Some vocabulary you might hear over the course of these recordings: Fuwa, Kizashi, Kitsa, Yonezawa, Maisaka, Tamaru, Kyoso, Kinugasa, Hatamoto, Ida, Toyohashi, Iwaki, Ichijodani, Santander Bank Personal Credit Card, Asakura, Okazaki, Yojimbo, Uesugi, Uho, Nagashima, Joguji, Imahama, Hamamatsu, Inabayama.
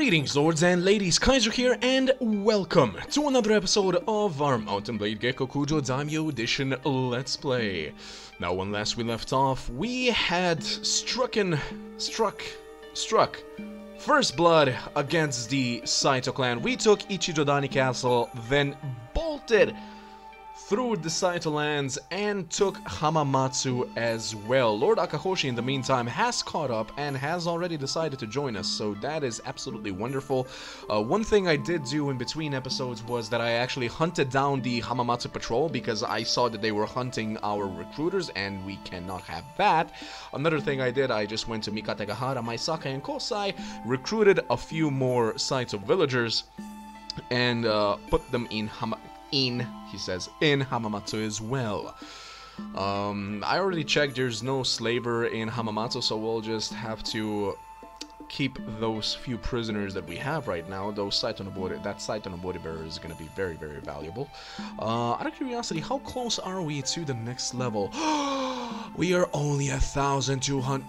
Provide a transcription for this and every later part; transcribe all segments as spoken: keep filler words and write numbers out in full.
Greetings lords and ladies, Kaiser here and welcome to another episode of our Mountain Blade Gekokujo Daimyo Edition Let's Play. Now when last we left off, we had struck and struck, struck first blood against the Saito clan. We took Ichijodani castle, then bolted through the Saito lands and took Hamamatsu as well. Lord Akahoshi in the meantime has caught up and has already decided to join us, so that is absolutely wonderful. Uh, one thing I did do in between episodes was that I actually hunted down the Hamamatsu patrol because I saw that they were hunting our recruiters and we cannot have that. Another thing I did, I just went to Mikategahara, Maisaka and Kosai, recruited a few more Saito villagers and uh, put them in Hamamatsu. In, he says, in Hamamatsu as well. Um, I already checked, there's no slaver in Hamamatsu, so we'll just have to keep those few prisoners that we have right now. Those Saitonobori, that Saitonobori bearer is going to be very, very valuable. Uh, out of curiosity, how close are we to the next level? We are only a thousand two hundred,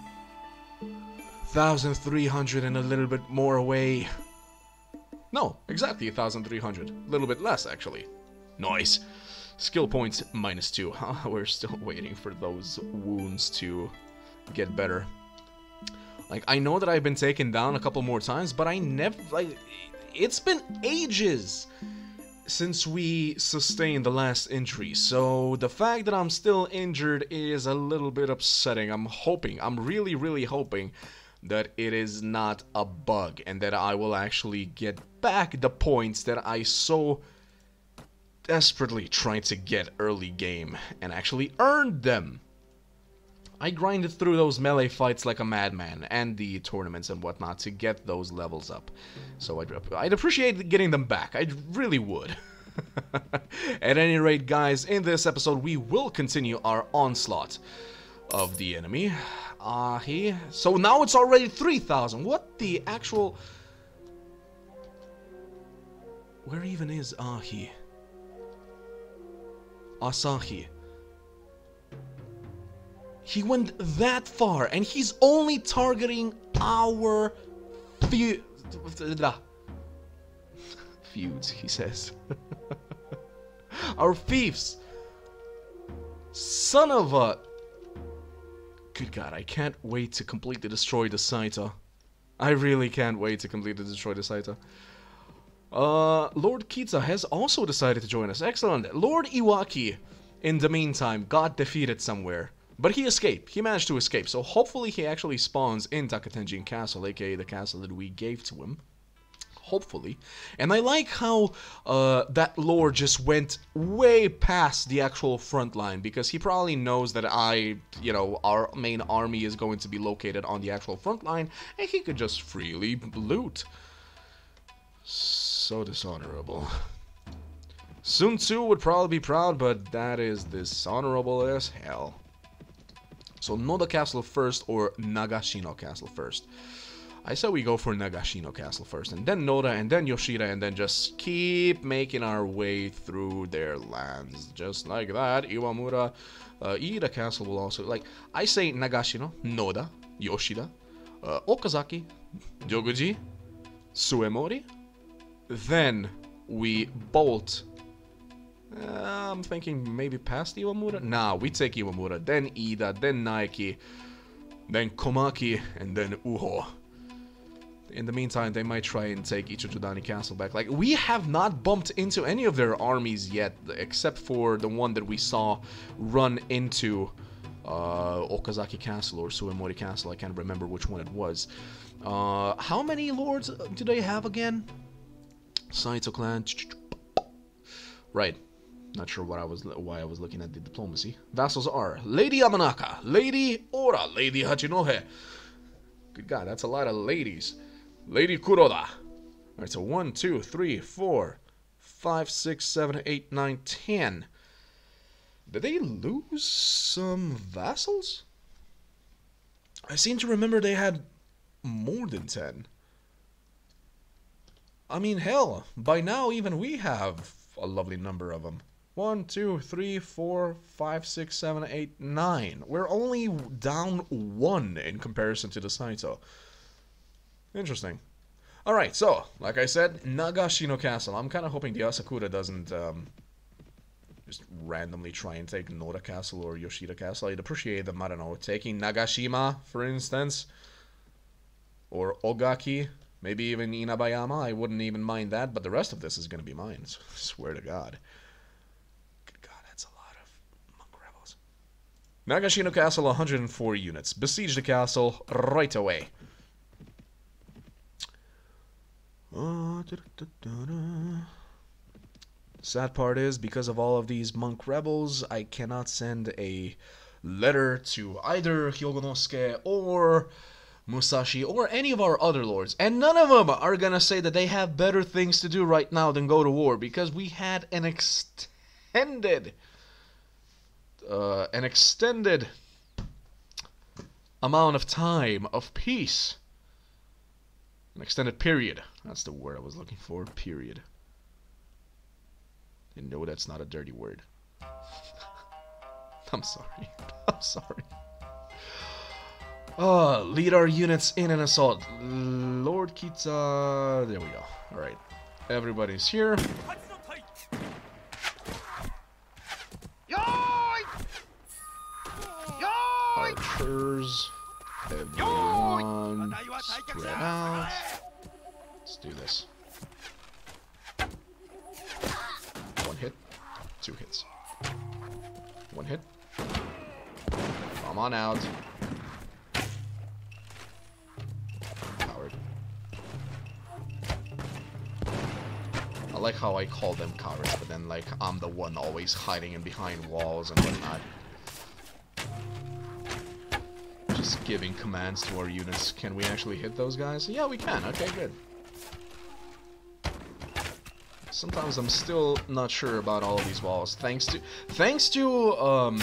thousand three hundred, and a little bit more away. No, exactly a thousand three hundred, a little bit less actually. Nice. Skill points minus two. Huh? We're still waiting for those wounds to get better. Like, I know that I've been taken down a couple more times, but I never, like, it's been ages since we sustained the last injury. So the fact that I'm still injured is a little bit upsetting. I'm hoping, I'm really, really hoping that it is not a bug and that I will actually get back the points that I so desperately tried to get early game and actually earned them. I grinded through those melee fights like a madman and the tournaments and whatnot to get those levels up. So I'd, I'd appreciate getting them back. I really would. At any rate, guys, in this episode we will continue our onslaught of the enemy. Ah, uh, he. So now it's already three thousand. What the actual... Where even is Ahi? Asahi. He went that far, and he's only targeting our fe feuds, he says. Our thieves. Son of a... Good God, I can't wait to completely destroy the Saito. I really can't wait to completely destroy the Saito. Uh, Lord Kitsa has also decided to join us. Excellent. Lord Iwaki, in the meantime, got defeated somewhere. But he escaped. He managed to escape. So hopefully he actually spawns in Takatenjin Castle, a k a the castle that we gave to him. Hopefully. And I like how uh, that lord just went way past the actual front line, because he probably knows that I, you know, our main army is going to be located on the actual front line, and he could just freely loot. So dishonorable. Sun Tzu would probably be proud, but that is dishonorable as hell. So Noda Castle first or Nagashino Castle first. I said we go for Nagashino Castle first, and then Noda, and then Yoshida, and then just keep making our way through their lands. Just like that, Iwamura, uh, Ida Castle will also... Like, I say Nagashino, Noda, Yoshida, uh, Okazaki, Joguji, Suemori. Then we bolt... Uh, I'm thinking maybe past Iwamura? Nah, we take Iwamura, then Ida, then Nike, then Komaki, and then Uho. In the meantime, they might try and take Ichijodani Castle back. Like, we have not bumped into any of their armies yet, except for the one that we saw run into uh, Okazaki Castle or Suemori Castle. I can't remember which one it was. Uh, how many lords do they have again? Saito clan. Right. Not sure what I was, why I was looking at the diplomacy. Vassals are Lady Amanaka, Lady Ora, Lady Hachinohe. Good God, that's a lot of ladies. Lady Kuroda. Alright, so one, two, three, four, five, six, seven, eight, nine, ten. Did they lose some vassals? I seem to remember they had more than ten. I mean, hell, by now even we have a lovely number of them. one, two, three, four, five, six, seven, eight, nine. We're only down one in comparison to the Saito. Interesting. Alright, so, like I said, Nagashino Castle. I'm kind of hoping the Asakura doesn't um, just randomly try and take Noda Castle or Yoshida Castle. I'd appreciate them, I don't know, taking Nagashima, for instance. Or Okazaki. Maybe even Inabayama. I wouldn't even mind that, but the rest of this is going to be mine. So, I swear to God. Good God, that's a lot of monk rebels. Nagashino Castle, one hundred four units. Besiege the castle right away. Oh, da, da, da, da. Sad part is, because of all of these monk rebels, I cannot send a letter to either Hyogonosuke or Musashi or any of our other lords. And none of them are gonna say that they have better things to do right now than go to war, because we had an extended... Uh, an extended amount of time of peace. An extended period. That's the word I was looking for. Period. And no, that's not a dirty word. I'm sorry. I'm sorry. Oh, lead our units in an assault. Lord Kitsa... There we go. Alright. Everybody's here. Archers. Everyone spread out. Let's do this. One hit. Two hits. One hit. Come on out. Coward. I like how I call them cowards, but then like I'm the one always hiding in behind walls and whatnot. Just giving commands to our units. Can we actually hit those guys? Yeah, we can. Okay, good. Sometimes I'm still not sure about all of these walls. Thanks to... Thanks to, um...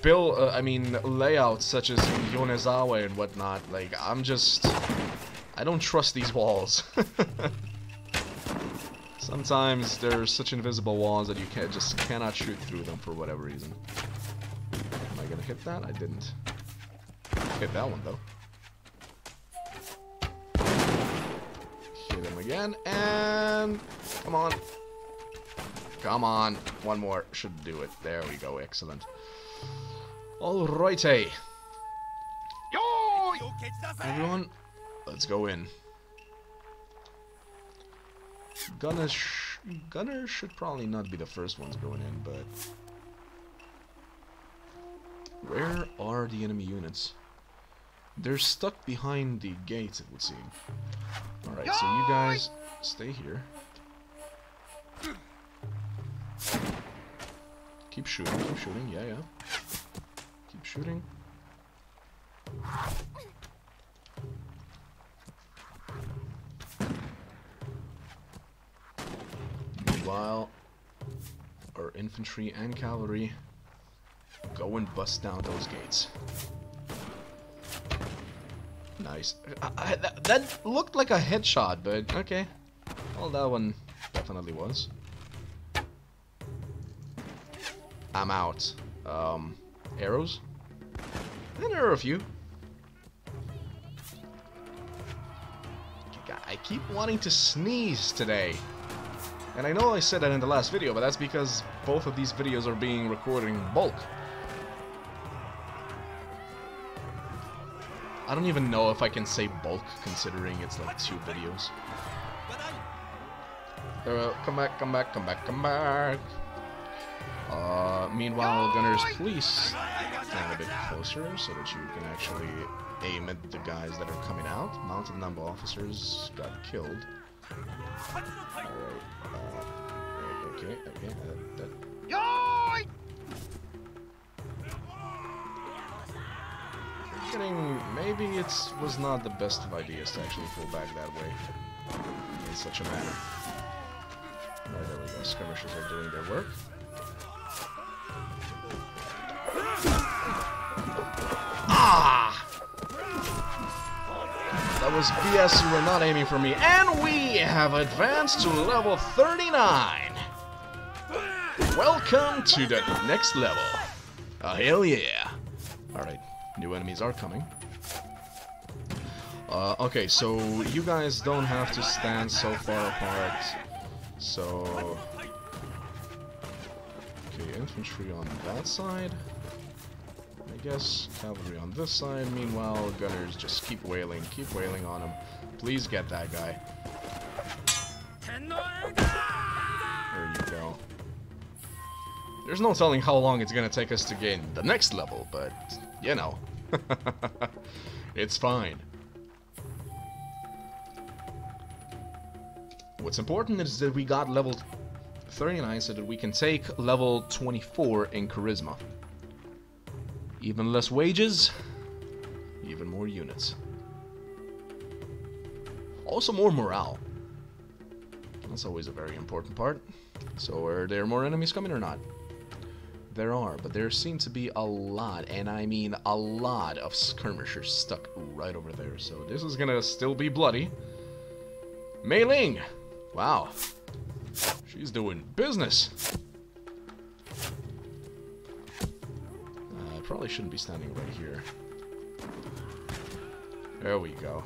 Bill... Uh, I mean, layouts such as Yonezawa and whatnot. Like, I'm just... I don't trust these walls. Sometimes there's such invisible walls that you can, just cannot shoot through them for whatever reason. Gonna hit that? I didn't. Hit that one though. Hit him again, and come on. Come on. One more. Should do it. There we go. Excellent. Alrighty. Everyone, let's go in. Gunners, sh gunners should probably not be the first ones going in, but... Where are the enemy units? They're stuck behind the gates, it would seem. Alright, so you guys stay here. Keep shooting, keep shooting, yeah, yeah. Keep shooting. Meanwhile, our infantry and cavalry... Go and bust down those gates. Nice. I, I, that, that looked like a headshot, but okay. Well, that one definitely was. I'm out. Um, arrows? And there are a few. I keep wanting to sneeze today. And I know I said that in the last video, but that's because both of these videos are being recorded in bulk. I don't even know if I can say bulk, considering it's like two videos. Uh, come back, come back, come back, come back. Uh, meanwhile, gunners, please stand a bit closer so that you can actually aim at the guys that are coming out. Mounted number officers got killed. Alright, uh, okay, okay, uh, that... Maybe it was not the best of ideas to actually pull back that way in such a manner. Right, there we go. Skirmishers are doing their work. Ah! That was B S. You were not aiming for me. And we have advanced to level thirty-nine. Welcome to the next level. Oh, hell yeah. Alright. New enemies are coming. Uh, okay, so you guys don't have to stand so far apart. So... okay, infantry on that side. I guess cavalry on this side. Meanwhile, gunners just keep wailing, keep wailing on him. Please get that guy. There you go. There's no telling how long it's gonna take us to gain the next level, but you know, it's fine. What's important is that we got level thirty-nine so that we can take level twenty-four in charisma. Even less wages, even more units. Also more morale. That's always a very important part. So are there more enemies coming or not? There are, but there seem to be a lot, and I mean a lot of skirmishers stuck right over there. So this is gonna still be bloody. Mei Ling! Wow. She's doing business. I uh, probably shouldn't be standing right here. There we go.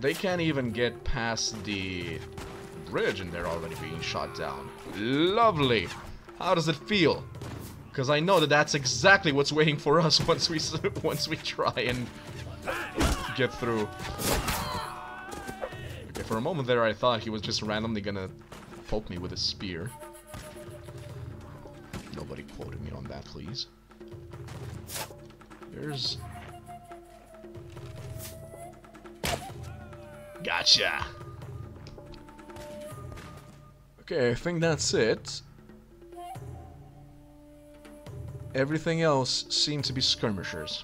They can't even get past the bridge and they're already being shot down. Lovely! How does it feel? Because I know that that's exactly what's waiting for us once we once we try and get through. Okay, for a moment there I thought he was just randomly gonna poke me with a spear. Nobody quoted me on that, please. There's... gotcha! Okay, I think that's it. Everything else seemed to be skirmishers.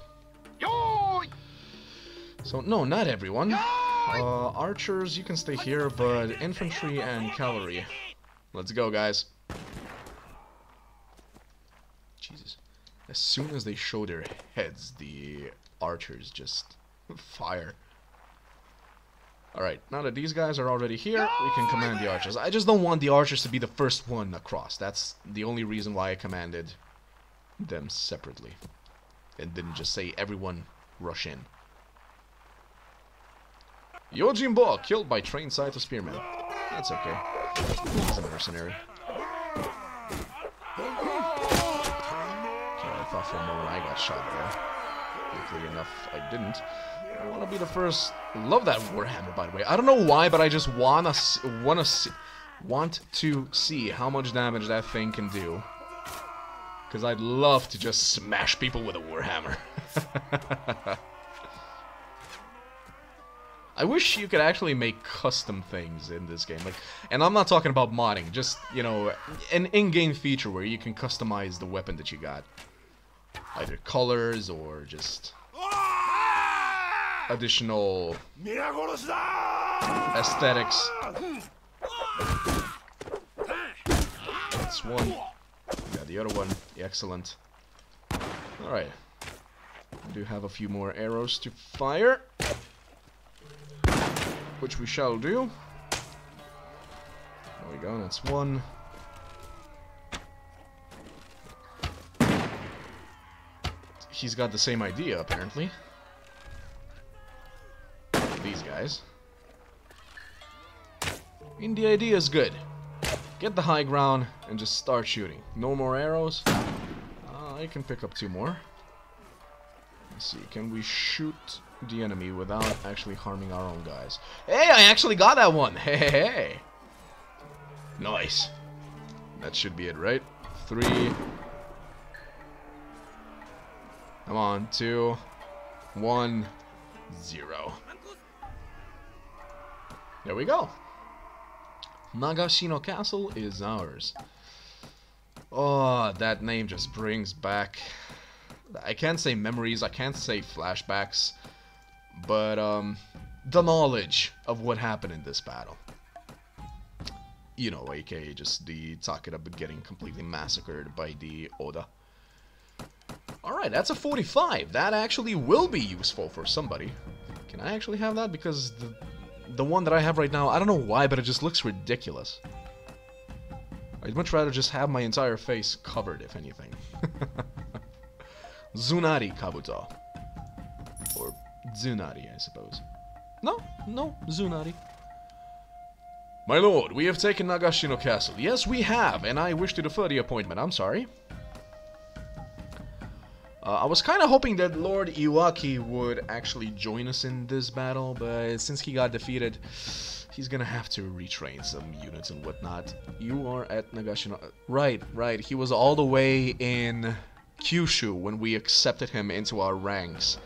So, no, not everyone. Uh, archers, you can stay here, but infantry and cavalry. Let's go, guys. Jesus. As soon as they show their heads, the archers just fire. Alright, now that these guys are already here, we can command the archers. I just don't want the archers to be the first one across. That's the only reason why I commanded them separately. And didn't just say, everyone, rush in. Yojimbo, killed by trained Saito Spearman. That's okay. He's a mercenary. Okay, I thought for a moment I got shot there. Luckily enough, I didn't. I want to be the first. Love that warhammer, by the way. I don't know why, but I just wanna wanna see, want to see how much damage that thing can do. Cause I'd love to just smash people with a warhammer. I wish you could actually make custom things in this game, like, and I'm not talking about modding. Just you know, an in-game feature where you can customize the weapon that you got, either colors or just. Additional aesthetics. That's one. Got the other one. Excellent. Alright. I do have a few more arrows to fire. Which we shall do. There we go. That's one. He's got the same idea, apparently. These guys. I mean, the idea is good. Get the high ground and just start shooting. No more arrows. Uh, I can pick up two more. Let's see, can we shoot the enemy without actually harming our own guys? Hey, I actually got that one! Hey, hey, hey! Nice. That should be it, right? Three. Come on, two. One. Zero. There we go. Nagashino Castle is ours. Oh, that name just brings back... I can't say memories, I can't say flashbacks, but um, the knowledge of what happened in this battle. You know, aka just the Takeda getting completely massacred by the Oda. Alright, that's a forty-five. That actually will be useful for somebody. Can I actually have that? Because... the The one that I have right now, I don't know why, but it just looks ridiculous. I'd much rather just have my entire face covered, if anything. Zunari Kabuto. Or Zunari, I suppose. No, no, Zunari. My lord, we have taken Nagashino Castle. Yes, we have, and I wish to defer the appointment. I'm sorry. Uh, I was kind of hoping that Lord Iwaki would actually join us in this battle, but since he got defeated, he's gonna have to retrain some units and whatnot. You are at Nagashino... Right, right. He was all the way in Kyushu when we accepted him into our ranks.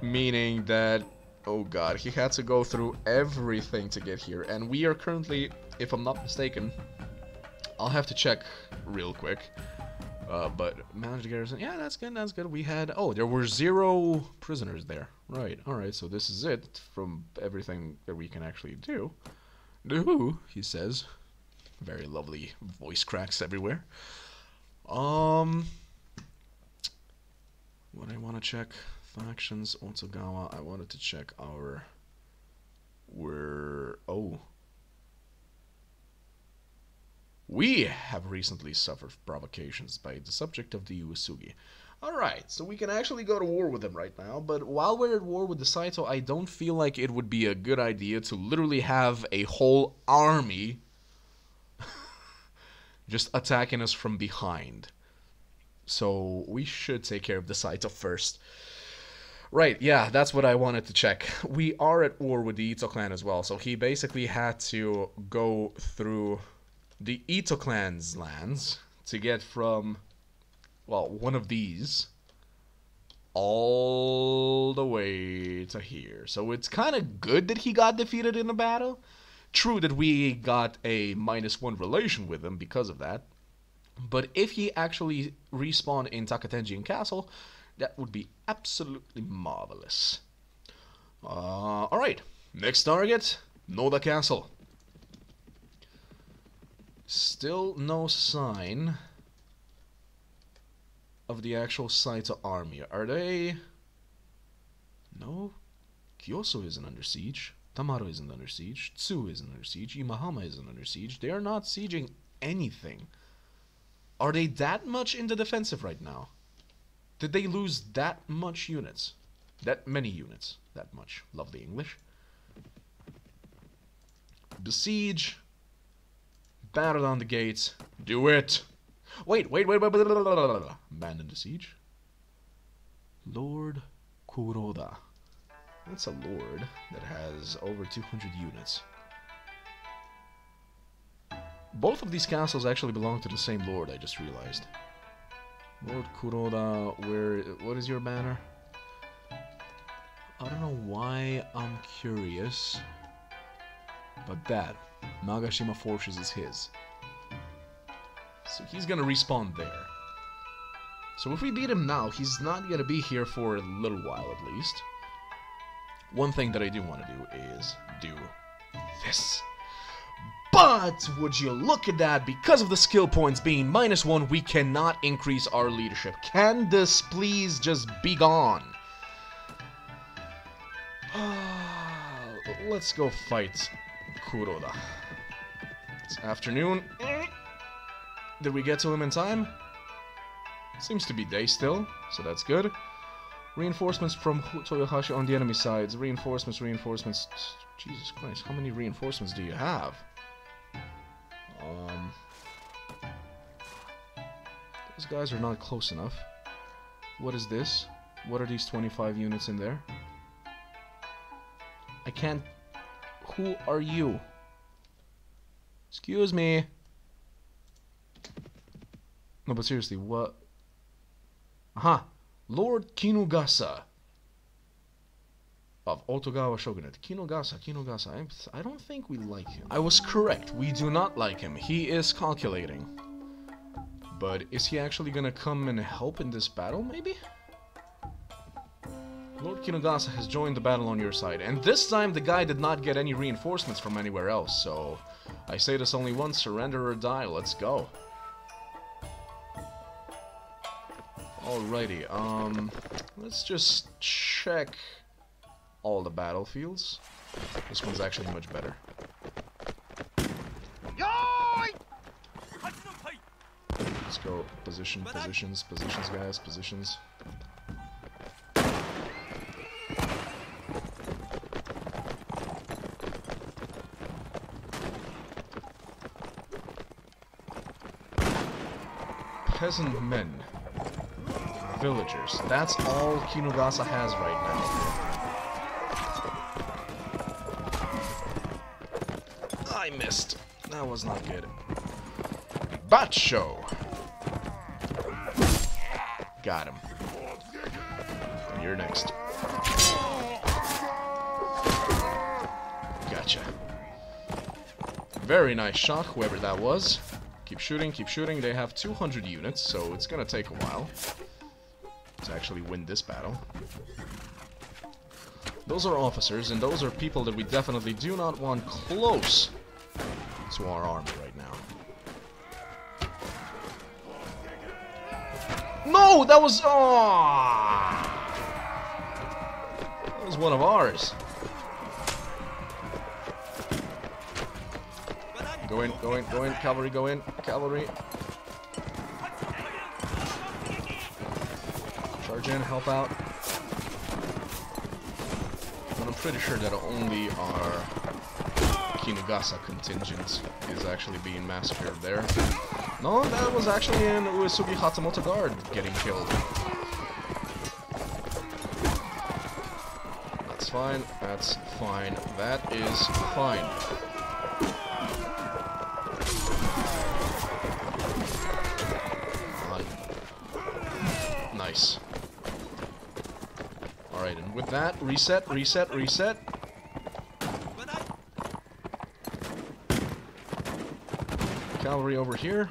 Meaning that... Oh god, he had to go through everything to get here. And we are currently, if I'm not mistaken... I'll have to check real quick. Uh, but managed garrison, yeah, that's good, that's good. We had, oh, there were zero prisoners there. Right, alright, so this is it from everything that we can actually do. Do, he says. Very lovely voice cracks everywhere. Um, what I want to check, factions, Otsugawa, I wanted to check our, we're, oh. We have recently suffered provocations by the subject of the Uesugi. Alright, so we can actually go to war with them right now, but while we're at war with the Saito, I don't feel like it would be a good idea to literally have a whole army just attacking us from behind. So we should take care of the Saito first. Right, yeah, that's what I wanted to check. We are at war with the Ito clan as well, so he basically had to go through... the Ito clan's lands to get from, well, one of these all the way to here. So it's kind of good that he got defeated in a battle. True that we got a minus one relation with him because of that. But if he actually respawned in Takatenjin Castle, that would be absolutely marvelous. Uh, Alright, next target, Noda Castle. Still no sign of the actual Saito army. Are they... No? Kyoso isn't under siege. Tamaru isn't under siege. Tsu isn't under siege. Imahama isn't under siege. They are not sieging anything. Are they that much in the defensive right now? Did they lose that much units? That many units. That much. Lovely English. Besiege... battle on the gates. Do it. Wait, wait, wait, wait. Blah, blah, blah, blah, blah. Abandon the siege. Lord Kuroda. That's a lord that has over two hundred units. Both of these castles actually belong to the same lord, I just realized. Lord Kuroda, where... what is your banner? I don't know why I'm curious. But that... Nagashima Forces is his. So he's gonna respawn there. So if we beat him now, he's not gonna be here for a little while at least. One thing that I do want to do is do this. But would you look at that, because of the skill points being minus one, we cannot increase our leadership. Can this please just be gone? Let's go fight Kuroda. It's afternoon. Did we get to him in time? Seems to be day still, so that's good. Reinforcements from Toyohashi on the enemy sides. Reinforcements, reinforcements. Jesus Christ, how many reinforcements do you have? Um, those guys are not close enough. What is this? What are these twenty-five units in there? I can't... Who are you? Excuse me. No, but seriously, what? Aha! Lord Kinugasa of Otogawa Shogunate. Kinugasa, Kinugasa. I'm, I don't think we like him. I was correct. We do not like him. He is calculating. But is he actually gonna come and help in this battle, maybe? Lord Kinugasa has joined the battle on your side, and this time the guy did not get any reinforcements from anywhere else, so I say this only once, surrender or die, let's go. Alrighty, um, let's just check all the battlefields. This one's actually much better. Let's go position, positions, positions guys, positions. peasant men, villagers. That's all Kinugasa has right now. I missed. That was not good. Bacho! Got him. You're next. Gotcha. Very nice shot, whoever that was. Keep shooting, keep shooting. They have two hundred units, so it's gonna take a while to actually win this battle. Those are officers, and those are people that we definitely do not want close to our army right now. No! That was... Aww! That was one of ours. Go in, go in, go in, cavalry, go in, cavalry. Charge in, help out. But I'm pretty sure that only our Kinugasa contingent is actually being massacred there. No, that was actually an Uesugi Hatamoto guard getting killed. That's fine, that's fine, that is fine. Alright, and with that, reset, reset, reset. Cavalry over here.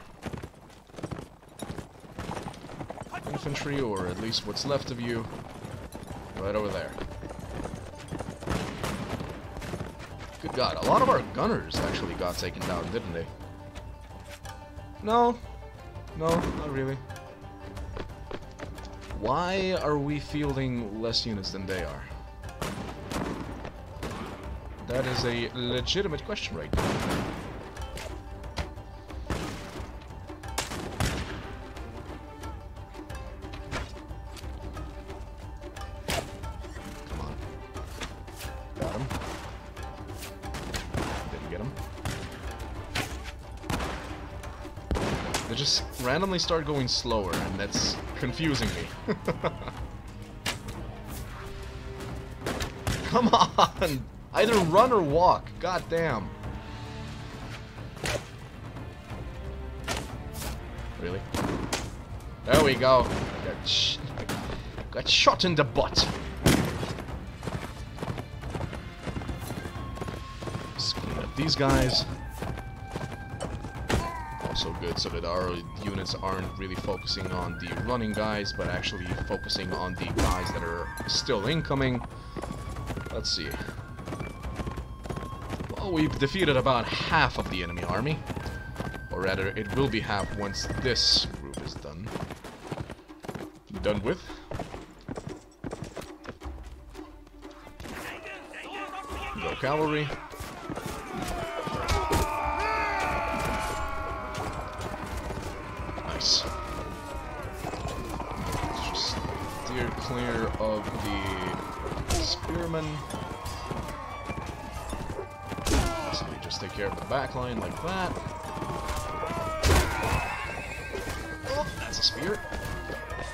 Infantry, or at least what's left of you, right over there. Good God, a lot of our gunners actually got taken down, didn't they? No. No, not really. Why are we fielding less units than they are? That is a legitimate question right now. Come on. Got him. Didn't get him. They just randomly start going slower, and that's confusing me. Come on! Either run or walk. God damn. Really? There we go. Got, sh got shot in the butt. Let's clean up these guys. So good, so that our units aren't really focusing on the running guys, but actually focusing on the guys that are still incoming. Let's see. Well, we've defeated about half of the enemy army. Or rather, it will be half once this group is done. Done with. Go cavalry. Let's just steer clear of the spearmen. So we just take care of the back line like that. Oh, that's a spear.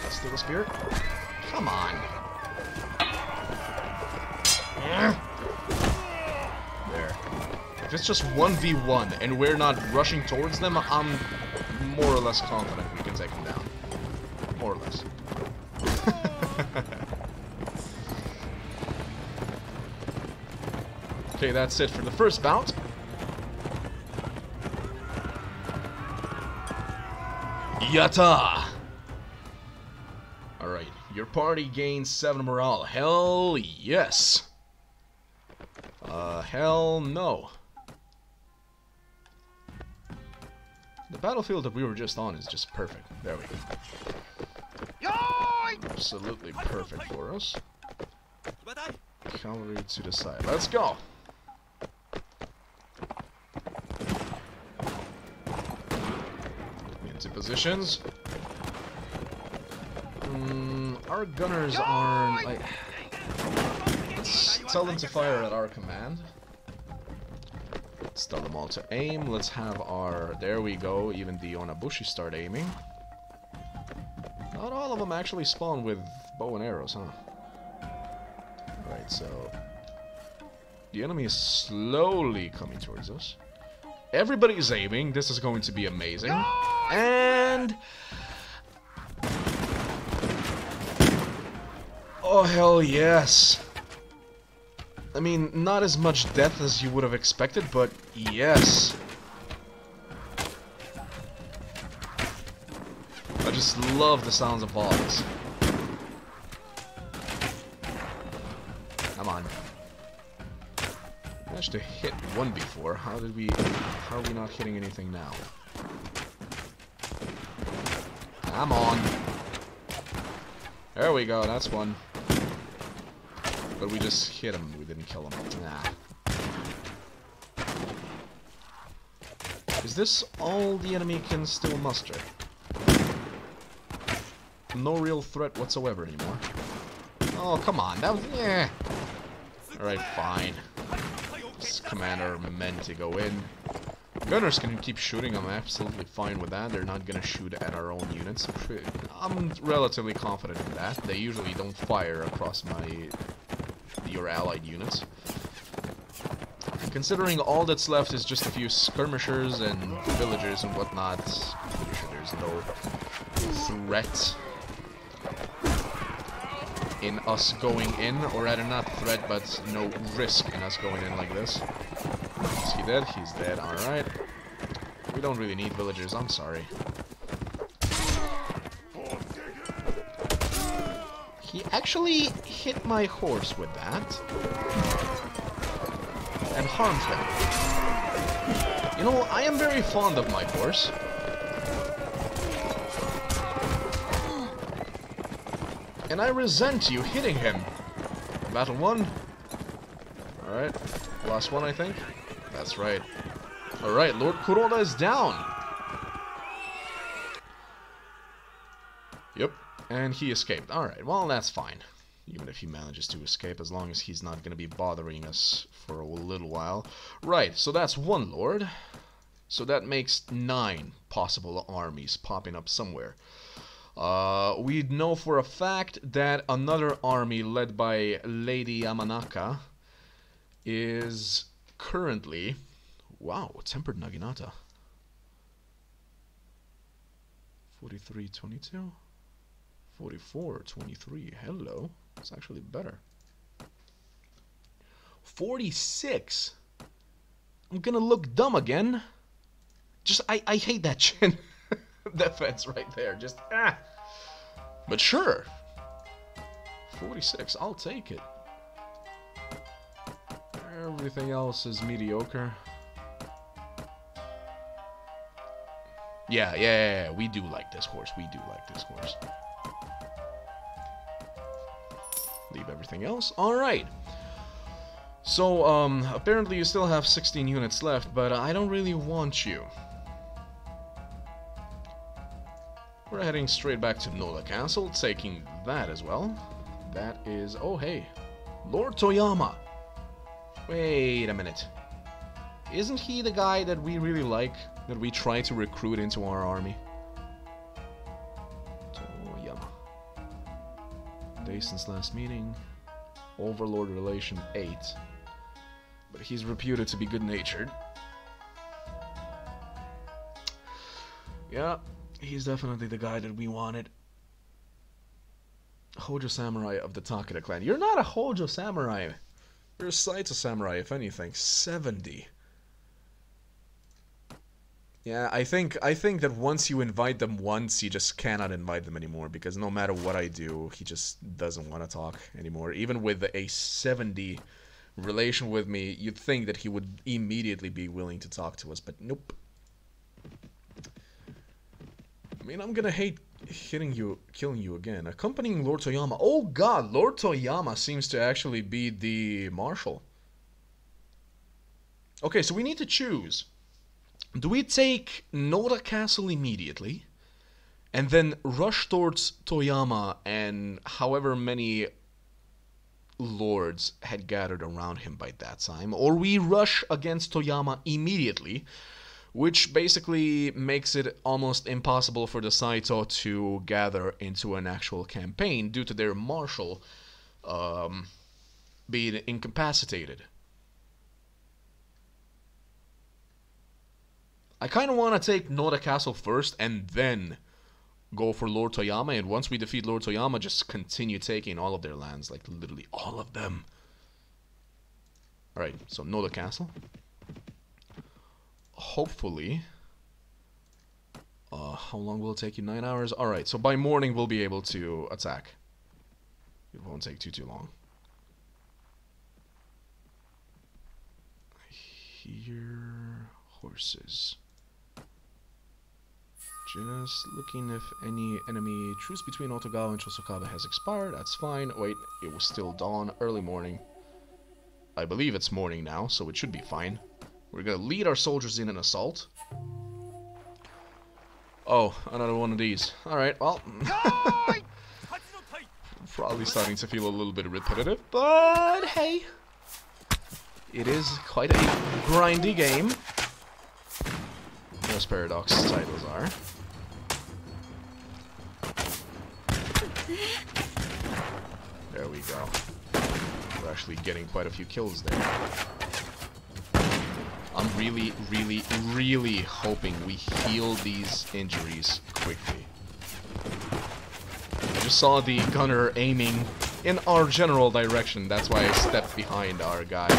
That's still a spear. Come on. There. If it's just one v one and we're not rushing towards them, I'm more or less confident we can take him down. More or less. Okay, that's it for the first bout. Yatta! Alright, your party gains seven morale. Hell yes! Uh, hell no. The battlefield that we were just on is just perfect. There we go. Absolutely perfect for us. Cavalry to the side. Let's go! Into positions. Mm, our gunners aren't... Like, let's tell them to fire at our command. Let's tell them all to aim. Let's have our... There we go. Even the Onabushi start aiming. Not all of them actually spawn with bow and arrows, huh? Right, so... the enemy is slowly coming towards us. Everybody is aiming. This is going to be amazing. No! And... oh, hell yes. I mean, not as much death as you would have expected, but yes. I just love the sounds of volleys. Come on. I managed to hit one before. How did we... how are we not hitting anything now? Come on. There we go, that's one. But we just hit him, we didn't kill him. Nah. Is this all the enemy can still muster? No real threat whatsoever anymore. Oh, come on, that was... eh. Alright, fine. This commander meant to go in. Gunners can keep shooting, I'm absolutely fine with that. They're not gonna shoot at our own units. I'm relatively confident in that. They usually don't fire across my... your allied units. Considering all that's left is just a few skirmishers and villagers and whatnot, I'm pretty sure there's no threat in us going in, or rather not threat, but no risk in us going in like this. Is he dead? He's dead, alright. We don't really need villagers, I'm sorry. He actually hit my horse with that, and harmed him. You know, I am very fond of my horse. And I resent you hitting him. Battle one. Alright, last one I think. That's right. Alright, Lord Kuroda is down. Yep. And he escaped. Alright, well, that's fine. Even if he manages to escape, as long as he's not going to be bothering us for a little while. Right, so that's one lord. So that makes nine possible armies popping up somewhere. Uh, we know for a fact that another army led by Lady Amanaka is currently... wow, Tempered Naginata. forty-three twenty-two? forty-four twenty-three, hello. It's actually better. forty-six. I'm gonna look dumb again. Just, I, I hate that chin. That fence right there, just, ah. But sure. forty-six, I'll take it. Everything else is mediocre. Yeah, yeah, yeah, yeah. We do like this horse, we do like this horse. Leave everything else. Alright. So, um, apparently you still have sixteen units left, but I don't really want you. We're heading straight back to Noda Castle, taking that as well. That is... oh, hey. Lord Toyama! Wait a minute. Isn't he the guy that we really like, that we try to recruit into our army? Day since last meeting, Overlord relation eight, but he's reputed to be good-natured. Yeah, he's definitely the guy that we wanted. Hojo Samurai of the Takeda clan. You're not a Hojo Samurai. You're a Saito Samurai, if anything. seventy. Yeah, I think I think that once you invite them once, you just cannot invite them anymore, because no matter what I do, he just doesn't want to talk anymore. Even with a seventy relation with me, you'd think that he would immediately be willing to talk to us, but nope. I mean, I'm gonna hate hitting you, killing you again. Accompanying Lord Toyama. Oh god, Lord Toyama seems to actually be the marshal. Okay, so we need to choose. Do we take Noda Castle immediately, and then rush towards Toyama and however many lords had gathered around him by that time, or we rush against Toyama immediately, which basically makes it almost impossible for the Saito to gather into an actual campaign due to their marshal um, being incapacitated. I kind of want to take Noda Castle first and then go for Lord Toyama, and once we defeat Lord Toyama, just continue taking all of their lands, like literally all of them. Alright, so Noda Castle. Hopefully, uh, how long will it take you? Nine hours? Alright, so by morning we'll be able to attack. It won't take too, too long. Here, horses. Just looking if any enemy truce between Otogawa and Chosokaba has expired. That's fine. Wait, it was still dawn, early morning. I believe it's morning now, so it should be fine. We're gonna lead our soldiers in an assault. Oh, another one of these. Alright, well... Probably starting to feel a little bit repetitive, but hey! It is quite a grindy game. Most Paradox titles are. There we go. We're actually getting quite a few kills there. I'm really, really, really hoping we heal these injuries quickly. I just saw the gunner aiming in our general direction. That's why I stepped behind our guy.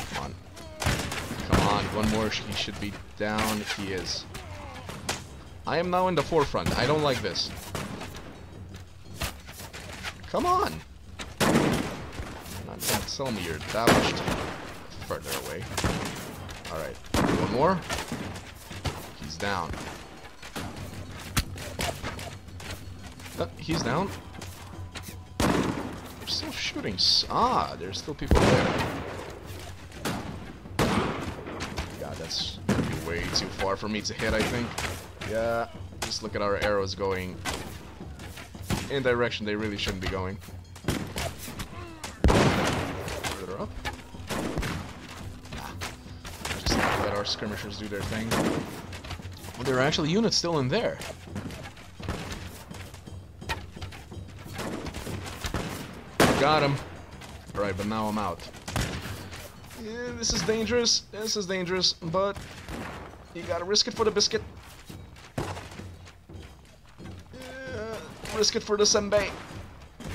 Come on. Come on, one more. He should be down. He is. I am now in the forefront. I don't like this. Come on. Not tell me you're damaged. Further away. Alright. One more. He's down. Oh, he's down. They're still shooting. Ah, there's still people there. God, that's way too far for me to hit, I think. Yeah. Just look at our arrows going in direction they really shouldn't be going. Further up. Skirmishers do their thing. Well, there are actually units still in there. Got him. Alright, but now I'm out. Yeah, this is dangerous. This is dangerous, but you gotta risk it for the biscuit. Yeah, risk it for the senbei.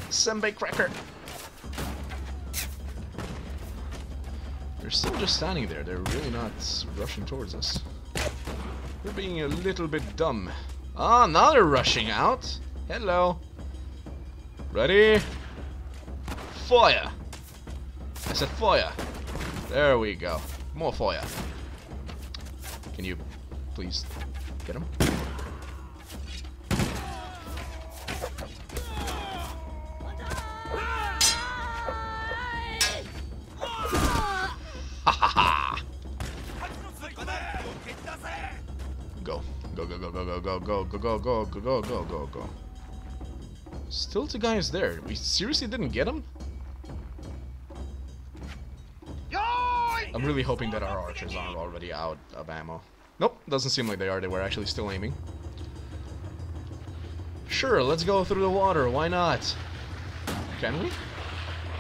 Senbei cracker. They're still just standing there. They're really not rushing towards us. We're being a little bit dumb. Ah, now they're rushing out. Hello. Ready? Fire. I said fire. There we go. More fire. Can you please get him? Go, go, go, go, go, go, go, go, go. Still two guys there. We seriously didn't get him? I'm really hoping that our archers aren't already out of ammo. Nope, doesn't seem like they are. They were actually still aiming. Sure, let's go through the water. Why not? Can we?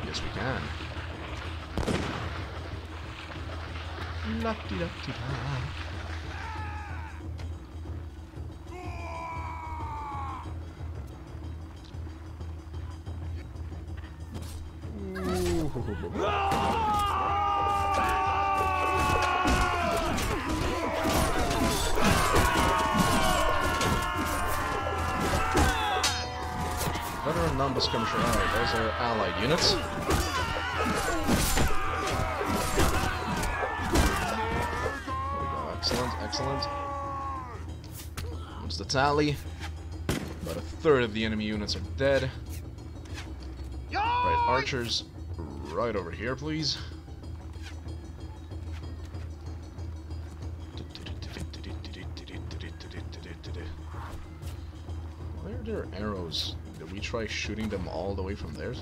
Yes, we can. La-di-da-di-da. Veteran number skirmisher. Alright, those are allied units. There we go. Excellent, excellent. What's the tally? About a third of the enemy units are dead. Right, archers. Right over here, please. Why are there arrows? Did we try shooting them all the way from there?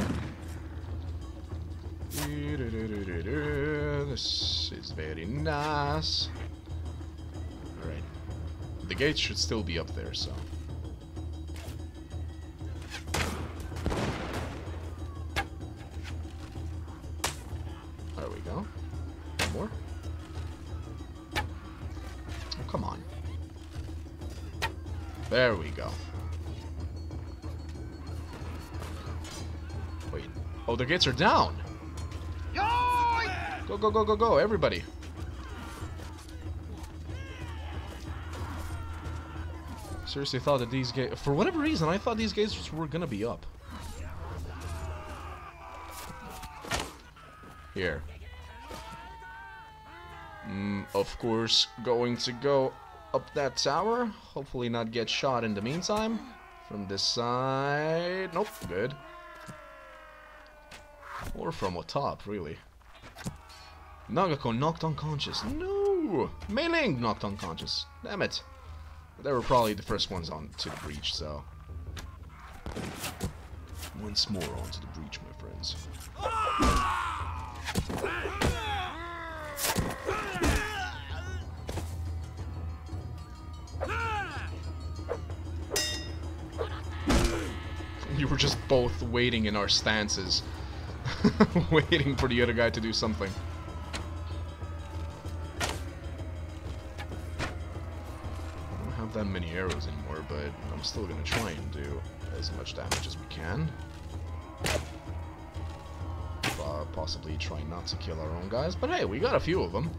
This is very nice. Alright. The gates should still be up there, so. There we go. One more. Oh, come on. There we go. Wait. Oh, the gates are down! Go, go, go, go, go, everybody. Seriously thought that these gates... For whatever reason, I thought these gates were gonna be up. Here. Mm, of course, going to go up that tower. Hopefully not get shot in the meantime. From this side... Nope, good. Or from atop, really. Nagako knocked unconscious. No! Mei Ling knocked unconscious. Damn it. They were probably the first ones on to the breach, so. Once more onto the breach, my friends. You were just both waiting in our stances. Waiting for the other guy to do something. That many arrows anymore, but I'm still gonna try and do as much damage as we can. Uh, possibly try not to kill our own guys, but hey, we got a few of them.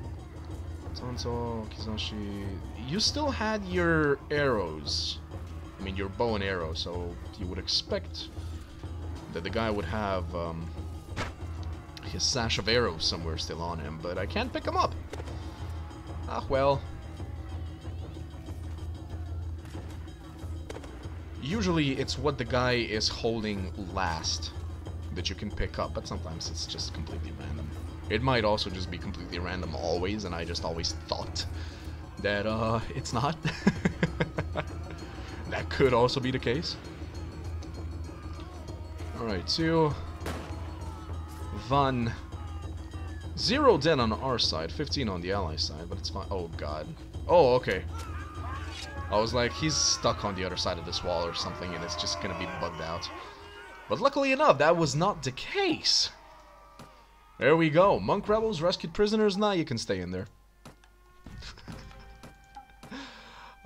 Tanto, Kizashi... You still had your arrows. I mean, your bow and arrow, so you would expect that the guy would have um, his sash of arrows somewhere still on him, but I can't pick him up. Ah, well. Usually it's what the guy is holding last that you can pick up, but sometimes it's just completely random. It might also just be completely random always, and I just always thought that uh, it's not. That could also be the case. Alright, two. Van. Zero dead on our side, fifteen on the ally side, but it's fine. Oh, God. Oh, okay. I was like, he's stuck on the other side of this wall or something, and it's just gonna be bugged out. But luckily enough, that was not the case. There we go. Monk rebels, rescued prisoners. Now you can stay in there.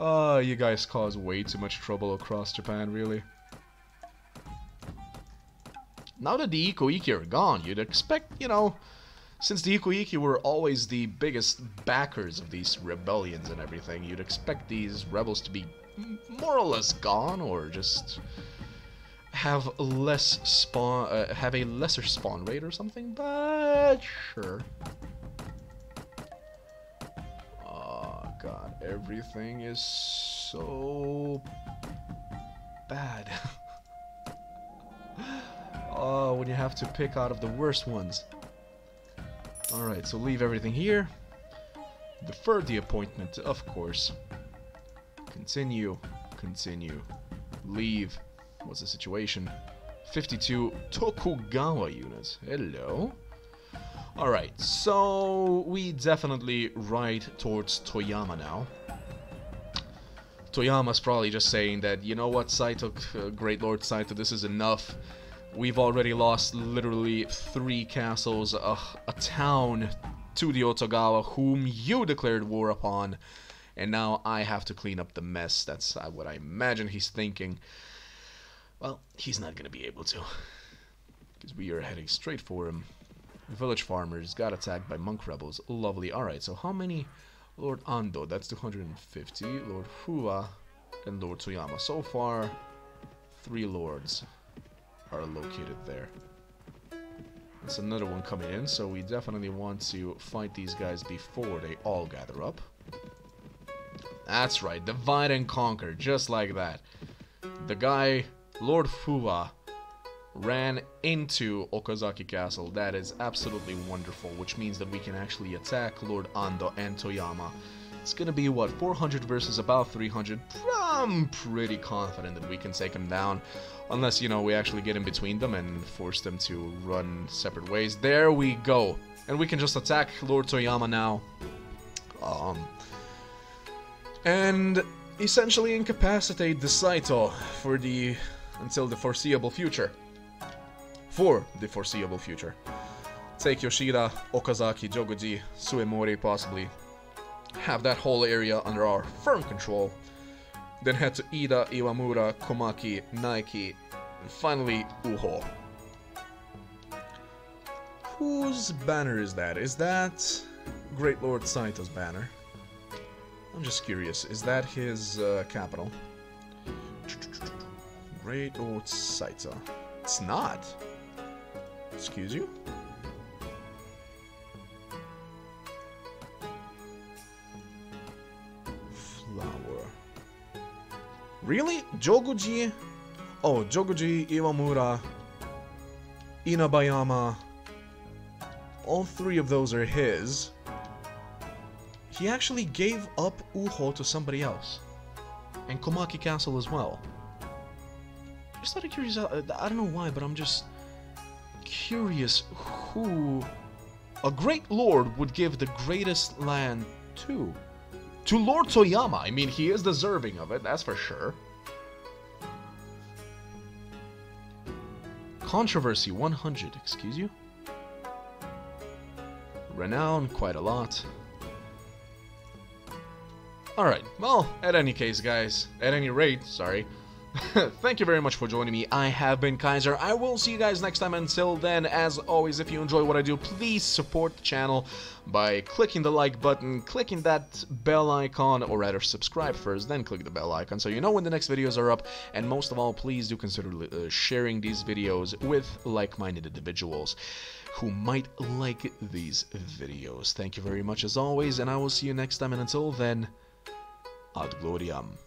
Oh, you guys cause way too much trouble across Japan, really. Now that the Ikkō-ikki are gone, you'd expect, you know... Since the Ikkō-ikki were always the biggest backers of these rebellions and everything, you'd expect these rebels to be more or less gone, or just have less spawn, uh, have a lesser spawn rate or something. But sure. Oh God, everything is so bad. Oh, when you have to pick out of the worst ones. Alright, so leave everything here. Defer the appointment, of course. Continue. Continue. Leave. What's the situation? fifty-two Tokugawa units. Hello. Alright, so we definitely ride towards Toyama now. Toyama's probably just saying that, you know what, Saito, uh, Great Lord Saito, this is enough. We've already lost literally three castles, uh, a town to the Tokugawa, whom you declared war upon, and now I have to clean up the mess. That's uh, what I imagine he's thinking. Well, he's not going to be able to, because we are heading straight for him. Village farmers got attacked by monk rebels. Lovely. Alright, so how many? Lord Ando, that's two hundred fifty. Lord Fuwa and Lord Toyama. So far, three lords are located there. That's another one coming in, so we definitely want to fight these guys before they all gather up. That's right, divide and conquer, just like that. The guy, Lord Fuwa, ran into Okazaki Castle. That is absolutely wonderful, which means that we can actually attack Lord Ando and Toyama It's gonna be, what, four hundred versus about three hundred? I'm pretty confident that we can take him down. Unless, you know, we actually get in between them and force them to run separate ways. There we go. And we can just attack Lord Toyama now. Um, and essentially incapacitate the Saito for the... until the foreseeable future. For the foreseeable future. Take Yoshida, Okazaki, Joguji, Suemori possibly. Have that whole area under our firm control. Then head to Ida, Iwamura, Komaki, Nike, and finally Uho. Whose banner is that? Is that Great Lord Saito's banner? I'm just curious, is that his uh, capital? Great Lord Saito. It's not. Excuse you? Really? Joguji? Oh, Joguji, Iwamura, Inabayama. All three of those are his. He actually gave up Uho to somebody else. And Komaki Castle as well. Just out of curiosity, I don't know why, but I'm just curious who a great lord would give the greatest land to. To Lord Toyama, I mean, he is deserving of it, that's for sure. Controversy one hundred, excuse you? Renown, quite a lot. Alright, well, at any case, guys, at any rate, sorry. Thank you very much for joining me. I have been Kaiser. I will see you guys next time. Until then, as always, if you enjoy what I do, please support the channel by clicking the like button, clicking that bell icon, or rather subscribe first, then click the bell icon so you know when the next videos are up. And most of all, please do consider uh, sharing these videos with like-minded individuals who might like these videos. Thank you very much as always, and I will see you next time. And until then, ad gloriam.